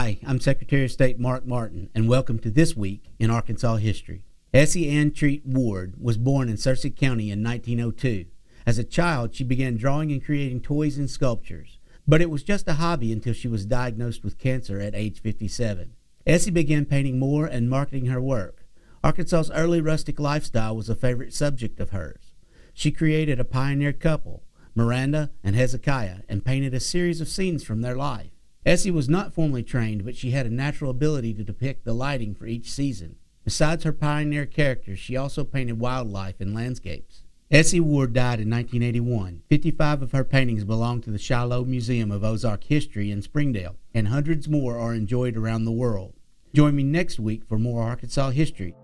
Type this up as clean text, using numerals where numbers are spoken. Hi, I'm Secretary of State Mark Martin, and welcome to This Week in Arkansas History. Essie Ann Treat Ward was born in Searcy County in 1902. As a child, she began drawing and creating toys and sculptures, but it was just a hobby until she was diagnosed with cancer at age 57. Essie began painting more and marketing her work. Arkansas's early rustic lifestyle was a favorite subject of hers. She created a pioneer couple, Miranda and Hezekiah, and painted a series of scenes from their life. Essie was not formally trained, but she had a natural ability to depict the lighting for each season. Besides her pioneer characters, she also painted wildlife and landscapes. Essie Ward died in 1981. 55 of her paintings belong to the Shiloh Museum of Ozark History in Springdale, and hundreds more are enjoyed around the world. Join me next week for more Arkansas history.